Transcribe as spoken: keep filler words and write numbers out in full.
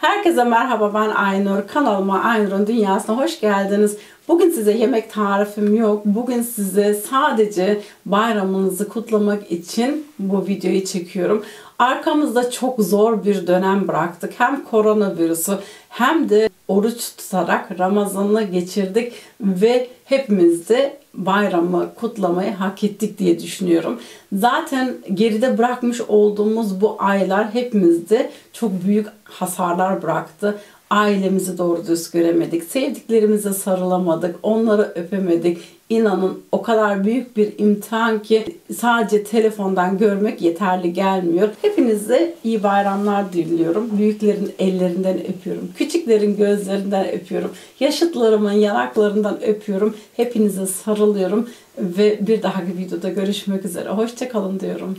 Herkese merhaba, ben Aynur. Kanalıma Aynur'un dünyasına hoş geldiniz. Bugün size yemek tarifim yok. Bugün size sadece bayramınızı kutlamak için bu videoyu çekiyorum. Arkamızda çok zor bir dönem bıraktık. Hem koronavirüsü hem de oruç tutarak Ramazan'ı geçirdik ve hepimiz de bayramı kutlamayı hak ettik diye düşünüyorum. Zaten geride bırakmış olduğumuz bu aylar hepimizde çok büyük hasarlar bıraktı. Ailemizi doğru düz göremedik, sevdiklerimize sarılamadık, onları öpemedik. İnanın o kadar büyük bir imtihan ki sadece telefondan görmek yeterli gelmiyor. Hepinize iyi bayramlar diliyorum. Büyüklerin ellerinden öpüyorum. Küçüklerin gözlerinden öpüyorum. Yaşıtlarımın yanaklarından öpüyorum. Hepinize sarılıyorum ve bir dahaki videoda görüşmek üzere. Hoşça kalın diyorum.